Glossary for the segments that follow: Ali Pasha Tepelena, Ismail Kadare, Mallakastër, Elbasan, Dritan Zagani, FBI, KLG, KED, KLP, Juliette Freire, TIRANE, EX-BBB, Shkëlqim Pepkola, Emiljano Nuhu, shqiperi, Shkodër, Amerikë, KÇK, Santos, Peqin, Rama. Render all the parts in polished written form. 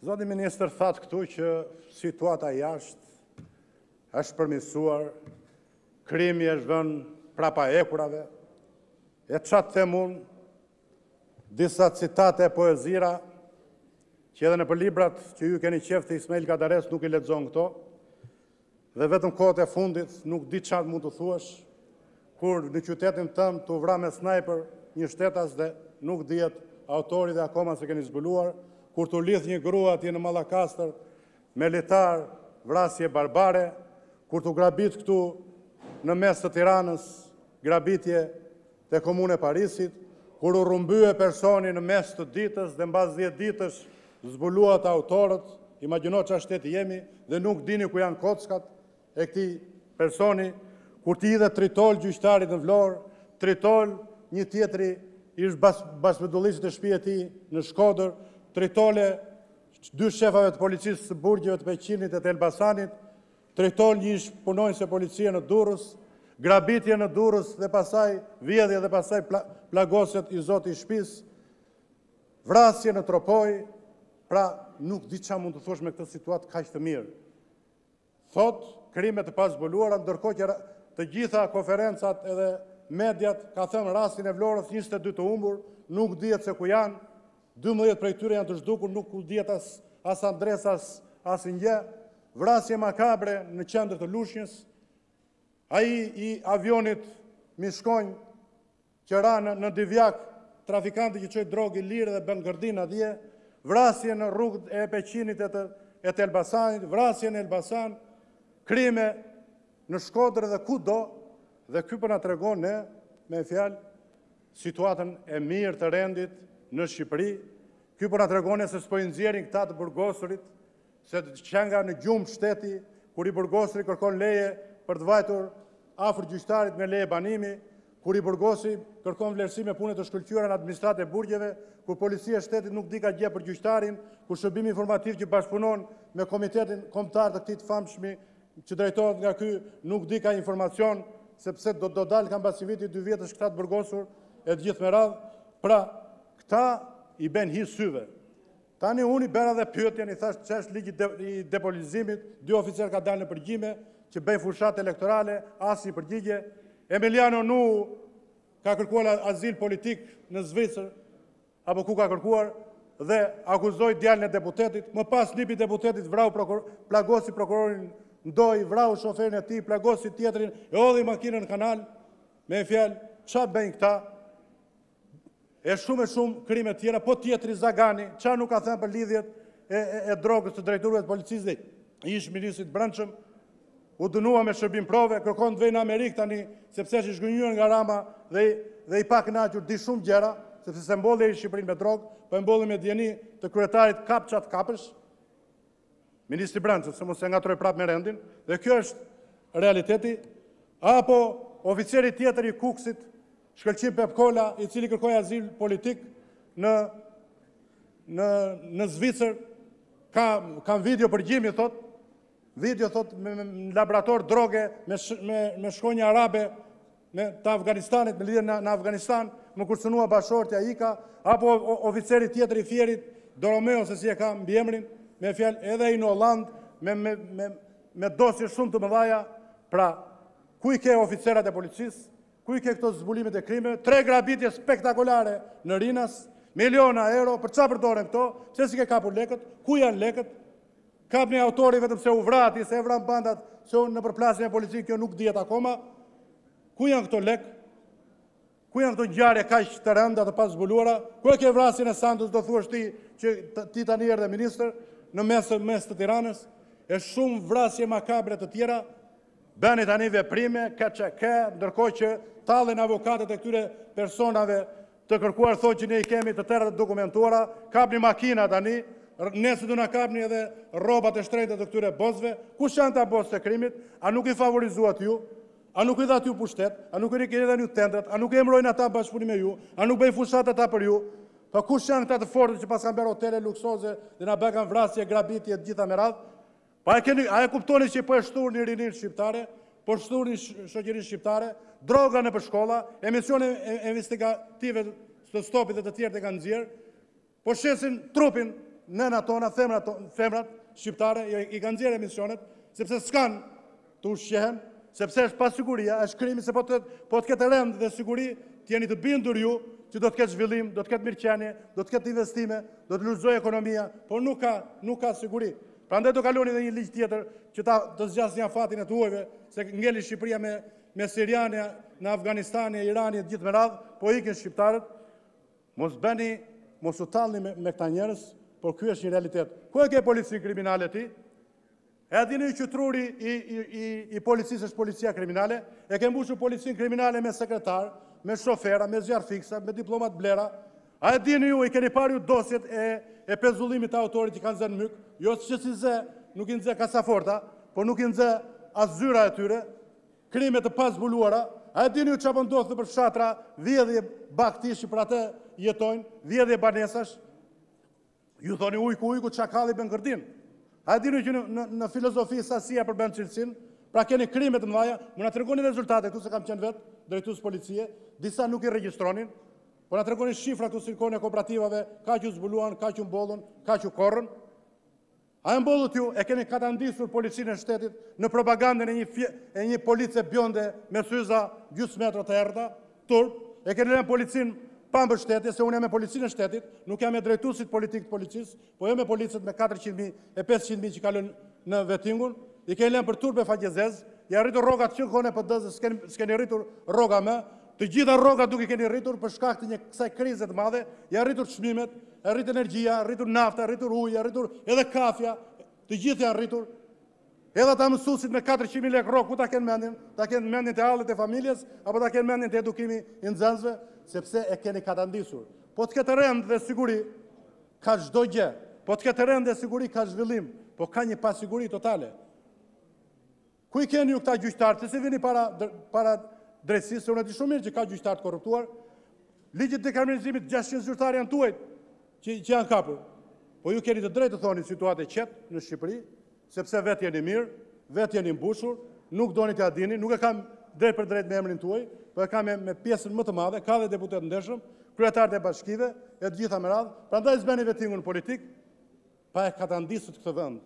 Zoti Ministër thatë këtu që situata jashtë është përmirësuar, krimi është vënë prapa ekurave, e çat them unë, disa citate e poezira, që edhe në për librat që ju keni qeftë Ismail Kadares nuk i lexon këto, dhe vetëm kohët e fundit nuk di çfarë mund të thuash, kur në qytetin tëmë të vra me snajper një shtetas dhe nuk dihet autori dhe akoma se keni zbuluar, kur të lidh një grua atje në Mallakastër me letar vrasje barbare, kur të grabit këtu në mes të Tiranës, grabitje të komune Parisit, kur u rrëmbye personi në mes të ditës dhe mbas 10 ditësh zbuluat autorët, imagjino çfarë shteti jemi dhe nuk dini ku janë kockat e këtij personi, kur t'i idhe tritol gjyqtarit në Vlorë, tritol një tjetri ish basmedullisit e shtëpisë tij në Shkodër, tritole dy shefave të policisë së burgjeve të Peqinit e të Elbasanit, tritol një ish punonjës e policia në Durrës, grabitje në Durrës dhe pasaj vjedhje dhe pasaj plagosjet i zoti i shtëpisë, vrasje në Tropoj, pra nuk di çfarë mund të thuash me këtë situatë kaq të mirë. Thot, krimet e pazbuluara, ndërkohë që të gjitha konferencat edhe mediat ka thënë rastin e Vlorës 22 të humbur, nuk dihet se ku janë, 12 prej tyre janë të zhdukur, nuk dihet as adresas, as ndje, vrasje makabre në qendër të Lushnjës, ai i avionit Mishkonj që ra në Divjak, trafikanti që çoi drogë lirë dhe bën gërdin atje, vrasje në rrugët e Peqinit e të Elbasanit, vrasje në Elbasan, krime në Shkodër dhe kudo, dhe ky po na tregon ne me fjalë situatën e mirë të rendit në Shqipëri. Ky po na tregon se s'po i nxjerrin këta të burgosurit, se të çanga në gjumë shteti kur i burgosuri kërkon leje për të vajtur afër gjyqtarit me leje banimi, kur i burgosi kërkon vlerësim e punës të shkëlqyera në administratë e burgjeve, kur policia e shtetit nuk di ka gjë për gjyqtarin, kur shërbimi informativ që bashkëpunon me komitetin kombëtar të këtij të famshëm që drejtohet nga ky nuk di ka informacion, sepse do dalë kanë basi viti 2 vjetësh këta të burgosur e të gjithë me radhë. Pra, këta i ben hi syve. Tani unë i bera dhe pyetjen, i thash ç'është ligji i depolizimit, dy oficer ka dalë në përgjime që bëjnë fushat elektorale, as i përgjigje. Emiljano Nuhu ka kërkuar azil politik në Zvicër, apo ku ka kërkuar, dhe akuzoi djalin e deputetit, më pas lipi deputetit vrau plagosi prokurorin Ndoj, vrau shoferin e tij, plagosi tjetrin, e hodhi makinën në kanal, me fjalë, çfarë bëjnë këta? E shumë krime tjera, po tjetri Zagani, çfarë nuk ka thënë për lidhjet e drogës të drejtorëve të policisë dhe ish ministrit të brendshëm, u dënua me shërbim prove, kërkon të vejnë në Amerikë tani, sepse është i zhgënjur nga Rama dhe i pakënaqur di shumë gjëra, sepse se mbolli ai Shqipërinë me drogë, po e mbolli me dieni të kryetarit kapçat kapësh. Ministri Brendshëm, se mos e ngatroj prap me rendin, dhe kjo është realiteti, apo oficeri tjetër i Kuksit, Shkëlqim Pepkola, i cili kërkoi azil politik në Zvicër, kam video përgjimi, thot, video, thot, në laborator droge, me shkronja arabe, të Afganistanit, me lidhje në Afganistan, më kurcënua bashortja Ika, apo oficeri tjetër i Fierit, Doromeo, se si e ka mbi emrin, me fjalë edhe i në Hollandë, me dosje shumë të mëdhaja. Pra, ku i ke oficerat e policisë, ku i ke këto zbulimit e krimeve, 3 grabitje spektakolare në Rinas, miliona euro, për çfarë përdoren këto, pse si ke kapur lekët, ku janë lekët, kapni autori vetëm se u vrati, se e vran bandat, se në përplasjen e policisë, kjo nuk dihet akoma, ku janë këto lekë, ku janë këto ngjarje kaq të rënda të pazbuluara, ku e ke vrasjen e Santos, do thuash ti që ti tani erdhe ministër, në mes të Tiranës, e shumë vrasje makabre të tjera, bëni tani veprime, ndërkohë që tallen avokatët e këtyre personave të kërkuar, thonë që ne i kemi të tëra të dokumentuara, kapni makina tani, nëse do na kapni edhe rrobat e shtrenjta të këtyre bosëve, kush janë ta bosët e krimit, a nuk i favorizuat ju, a nuk i dhat ju pushtet, a nuk i rikeni dhënë ju tendrat, a nuk e mbrojnë ata bashkëpunim me ju, a nuk bëjnë fushat ata për ju. Pa kush janë këta të fortë që pas kanë bërë hotele luksoze dhe na bëkan vrasje, grabitje të gjitha me radhë? Pa a e kuptoni që po e shturni rinin shqiptare, po shturni shoqërinë shqiptare, droga në për shkolla, emisione investigative të stopit dhe të tjerë të kanë nxjerr, po shesin trupin nëna tona, femrat shqiptare i kanë nxjerrë emisionet, sepse s'kan të ushqehen, sepse është pasiguria, është krimi se po të ketë rend dhe siguri, t'jeni të bindur ju që do të ketë zhvillim, do të ketë mirëqenie, do të ketë investime, do të lulëzoj ekonomia, por nuk ka siguri. Prandaj do kaloni edhe një ligj tjetër që ta do zgjasni afatin e tuajve, se ngeli Shqipëria me Siriane, në Afganistan, Irani, gjithë me radhë, po ikin shqiptarët. Mos u tallni me këta njerëz, por ky është një realitet. Ku e ke policinë kriminale ti? E dini që truri i policisë është policia kriminale, e ke mbushur policinë kriminale me sekretar, me shofera, me zjarr fiksa, me diplomat blera. A e dini ju, i keni parë ju dosjet e pezullimit të autorit i kanë zënë myk, jo që si zë, nuk i nxë kasaforta, por nuk i nxë as zyra e tyre, krime të pazbuluara. A e dini ju çfarë ndodh nëpër fshatra, vjedhje baktish që për atë jetojnë, vjedhje banesash, ju thoni ujku, çakalli bën gërdin. A dini që në filozofi sasia përbën cilësin, pra keni krime të mëdha, më na tregoni rezultatet, këtu se kam qenë vetë, drejtues policie, disa nuk i regjistronin, po na tregoni shifra ku silikon e kooperativave, kaq u zbuluan, kaq u mbollën, kaq u korrën. A e mbollët ju, e keni katandisur policinë e shtetit në propagandën e një police bjonde me syza gjysmë metra të errëta, turp, e keni lënë policinë pa mbështetje, se unë jam me policinë e shtetit, nuk jam me drejtuesit politik të policisë, po jam me policët me 400.000 e 500.000 që kalojnë në vetingun, i keni lënë për turp e faqezez, i arritur rrogat që kohën e PD-s, s'keni rritur rroga më, të gjitha rrogat nuk i keni rritur për shkak të një kësaj krize të madhe, i arritur çmimet, i arrit energjia, i arritur nafta, i arritur uji, i arritur edhe kafja, të gjithë janë rritur. Edhe ta mësuesit me 400.000 lekë rrok, ku ta kenë mendin? Ta kenë mendin te hallet e familjes apo ta kenë mendin te edukimi i nxënësve, sepse e keni katandisur. Po të ketë rend dhe siguri ka çdo gjë. Po të ketë rend dhe siguri ka zhvillim, po ka një pasiguri totale. Ku i keni ju këta gjyqtarë? Se si vini para drejtësisë, unë di shumë mirë që ka gjyqtarë të korruptuar. Ligjit e dekriminalizimit 600 zyrtarë janë tuaj që janë kapur. Po ju keni të drejtë të thoni situata e qetë në Shqipëri, sepse vetë jeni mirë, vetë jeni mbushur, nuk doni t'ja dini, nuk e kam drejt për drejt me emrin tuaj, por e kam me pjesën më të madhe, ka dhe deputet ndeshëm, kryetarët e bashkive, e të gjitha me radhë, prandaj zbeni vetingun politik, pa e katandisur këtë vend.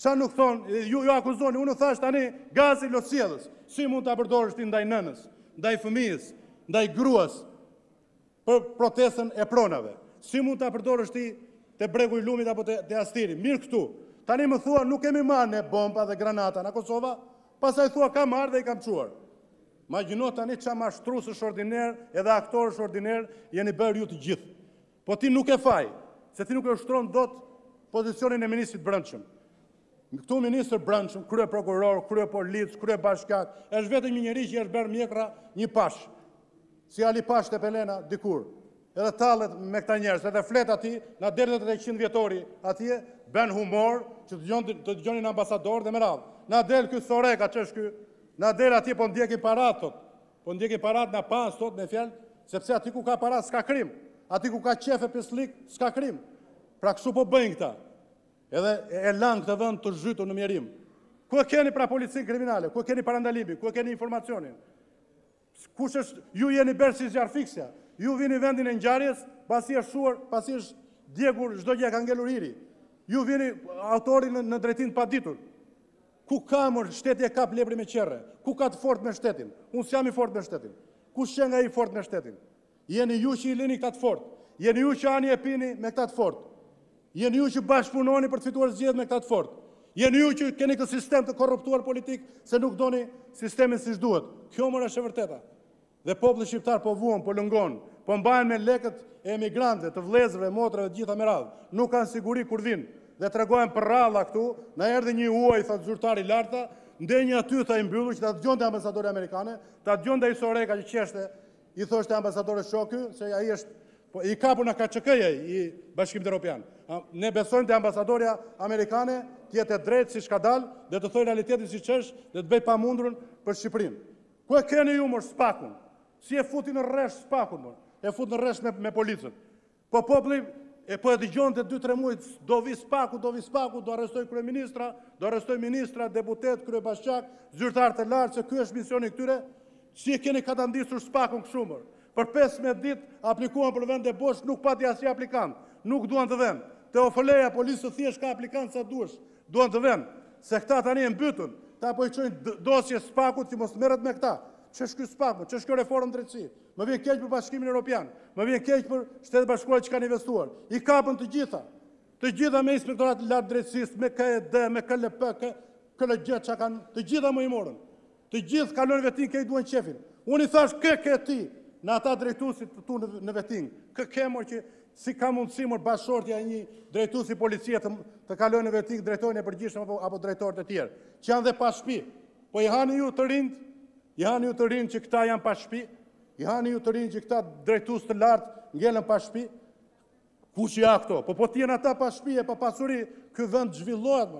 Çfarë nuk thonë, ju akuzoni, unë thash tani gazi lotësjellës, si mund ta përdorësh ti ndaj nënës, ndaj fëmijës, ndaj gruas, për protestën e pronave, si mund ta përdorësh ti te bregu i lumit apo te Astiri, mirë këtu. Tani më thua, nuk kemi marrë ne bomba dhe granata në Kosova, pasaj thua, kam marrë dhe i kam quar. Imagjino tani çfarë mashtrusësh ordiner edhe aktorësh ordiner jeni bërë ju të gjithë. Po ti nuk e faj, se ti nuk e ushtron dot pozicionin e ministrit brendshëm. Këtu ministër brendshëm, krye prokuror, krye polic, krye bashkak, është vetëm një njerëz që është bërë mjekra një pash, si Ali Pasha Tepelena dikur. Edhe tallet me këta njerëz, edhe flet aty, na derdhet edhe 100 vjetori atje, bën humor, që të dëgjonin ambasador dhe me radhë. Na del ky Soreka, ç'është ky? Na del atje po ndjekin parat sot. Po ndjekin parat na pan sot me fjalë, sepse aty ku ka parat s'ka krim. Aty ku ka qefe pislik s'ka krim. Pra kështu po bëjnë këta. Edhe e lan këtë vend të zhytur në mjerim. Ku e keni pra policinë kriminale? Ku e keni parandalimin? Ku e keni informacionin? Kush është? Ju jeni bërë si zjarr fiksja. Ju vini vendin e ngjarjes, pasi është shuar, pasi është djegur, çdo gjë ka ngelur hiri. Ju vini autori në drejtin të paditur. Ku ka më shteti e kap lepri me qerre? Ku ka të fortë me shtetin? Unë s'jam i fortë me shtetin. Kush që nga i fortë me shtetin? Jeni ju që i lini këta të fortë. Jeni ju që ani e pini me këta të fortë. Jeni ju që bashkëpunoni për të fituar zgjedhjet me këta të fortë. Jeni ju që keni këtë sistem të korruptuar politik se nuk doni sistemin siç duhet. Kjo më është e vërteta. Dhe populli shqiptar po vuan, po lëngon, po mbahen me lekët e emigrantëve, të vëllezërve, motrave, të gjitha me radhë. Nuk kanë siguri kur vinë. Dhe tregojnë për rradha këtu, na erdhi një uaj, tha zyrtar i lartë, ndenjë aty tha i mbyllur që ta dëgjonte ambasadori amerikane, ta dëgjonte ai Soreka që qeshte, i thoshte ambasadorës shoku se ai është po i kapur na KÇK-ja i Bashkimit Evropian. Ne besojmë te ambasadoria amerikane të jetë e drejtë siç ka dalë, dhe të thojë realitetin siç është, dhe të bëj pamundurën për Shqipërinë. Ku e keni ju mos spakun? Si e futi në rresh spakun, mor. E fut në rresh me policën. Po populli e po e dëgjonte 2-3 muaj do vi spaku, do arrestoj kryeministra, do arrestoj ministra, deputet, kryebashkiak, zyrtar të lartë, se ky është misioni këtyre. Si e keni katandisur spakun kështu, mor? Për 15 ditë aplikuan për vend e bosh, nuk pati asnjë aplikant. Nuk duan të vënë. Te ofoleja, polisë thjesht ka aplikantë sa duesh, duan të vënë, se këta tani e mbytën, ta po i çojnë dosje spakut që mos merret me këta. Ç'është ky spak, ç'është kjo reformë drejtësie? Më vjen keq për Bashkimin Evropian, më vjen keq për Shtetet Bashkuara që kanë investuar. I kapën të gjitha me Inspektorat të Lartë të Drejtësisë, me KED, me KLP, KLG çka kanë, të gjitha më i morën. Të gjithë kalon vetin që i duan qefin. Unë i thash kë ti, në ata drejtuesit tu në vetin. Kë kemor që si ka mundësi mor bashortja e një drejtuesi policie të kalojë në vetin drejtorin e përgjithshëm apo drejtorët e tjerë, që janë dhe pa shtëpi. Po i hani ju të rinj Janë ju të rinë që këta janë pa shtëpi, janë ju të rinë që këta drejtues të lartë ngelen pa shtëpi. Kush janë këto? Po të jenë ata pa shtëpi e pa pasuri, ky vend zhvillohet.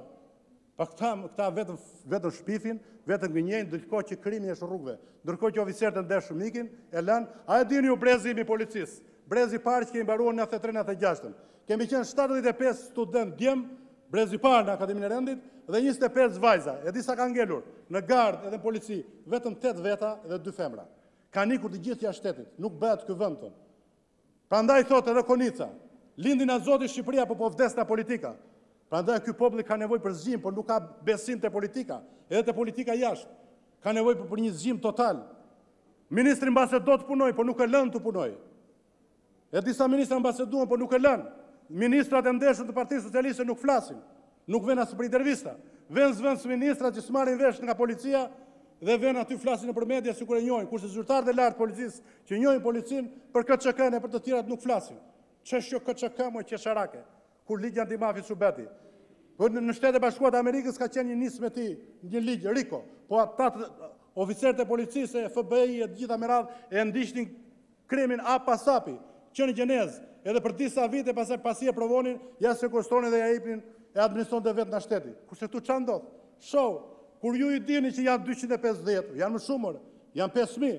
Pa këta vetëm shpifin, vetëm gënjejnë, ndërkohë që krimi është rrugëve, ndërkohë që oficerët e ndershëm ikin, e lanë. A e dini ju brezin i policisë? Brezi i parë që kemi mbaruar në 93-96. Kemi qenë 75 student djem, brezi i parë në Akademinë e Rendit, dhe 25 vajza, e disa kanë ngelur, në gardë edhe polici, vetëm 8 veta dhe 2 femra. Ka nikur të gjithë jashtë shtetit, nuk bëhet ky vend ton. Prandaj thotë edhe Konica, lindin a Zoti Shqipëria, po vdes nga politika. Prandaj ky popull ka nevojë për zgjim, por nuk ka besim te politika, edhe te politika jashtë. Ka nevojë për një zgjim total. Ministri mbase do të punoj, por nuk e lën të punoj. Edhe disa ministra mbase duan, por nuk e lën. Ministrat e ndershëm të Partisë Socialiste nuk flasin. Nuk vjen as për intervista. Vjen zvendës ministra që s'marrin vesh nga policia dhe vjen aty flasin nëpër media sikur e njohin, kurse zyrtarët e lartë policisë që njohin policin për KÇK-n e për të tjerat nuk flasin. Ç'është kjo KÇK më qesharake, kur ligji antimafi Subeti. Po në Shtetet e Bashkuara të Amerikës ka qenë një nismë ti, një ligj Rico, po ata oficerët e policisë, FBI e të gjitha me radhë e ndiqnin krimin apasapi, që në gjenezë, edhe për disa vite pasaj pasi e provonin, ja sekuestronin dhe ja japnin e administron dhe vetë nga shteti. Kurse tu çfarë ndodh? Shoh, kur ju i dini që janë 250, janë më shumë, janë 5000.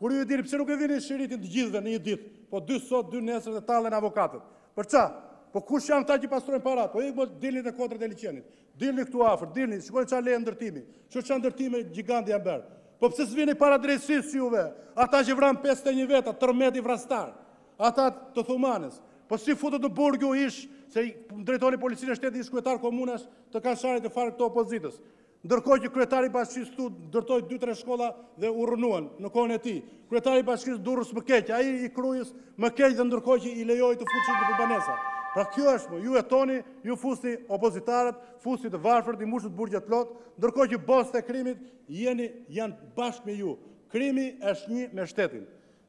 Kur ju i dini pse nuk e vini shiritin të gjithëve në një ditë, po dy sot, dy nesër dhe tallen avokatët. Për ça? Po kush janë ata që pastrojnë parat? Po ju dilni te kotrat e liçenit. Dilni këtu afër, dilni, shikoni çfarë le ndërtimi. Ço çan ndërtime gjigant janë bërë. Po pse s'vini para drejtësisë juve? Ata që vran 51 veta, tërmeti vrastar. Ata të Thumanës. Po si futet në burg ju ish se drejtoni policinë e shtetit, ish kryetar komunash të Kaçarit të fare këto opozitës. Ndërkohë që kryetari i bashkisë tu ndërtoi 2-3 shkolla dhe u rënuan në kohën e tij. Kryetari i bashkisë Durrës më keq, ai i Krujës më keq dhe ndërkohë që i lejoi të futet në banesa. Pra kjo është, ju e toni, ju fusni opozitarët, fusni të varfërt, i mushët burgjet plot, ndërkohë që bosët e krimit janë bashkë me ju. Krimi është një me shtetin.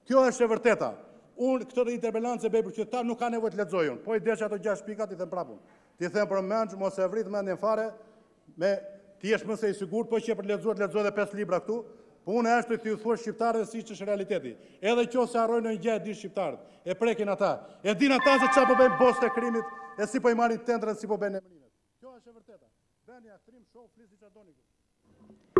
Kjo është e vërteta. Unë këtë interpelancë e bëj për qytetar nuk ka nevojë të lexoj unë. Po i desh ato 6 pikat i them prapun. Ti them për mend, mos e vrit mendjen fare, me ti jesh më se i sigurt, po që për lexuar të lexoj edhe 5 libra këtu. Po unë ashtu ti u thua shqiptarëve siç është realiteti. Edhe nëse harrojnë një gjë e din shqiptarët, e prekin ata. E din ata se çfarë po bëjnë bosët e krimit, e si po i marrin tendrat, si po bëjnë emrimet. Kjo është e vërteta. Bëni aktrim, shoh, flisni çfarë doni këtu.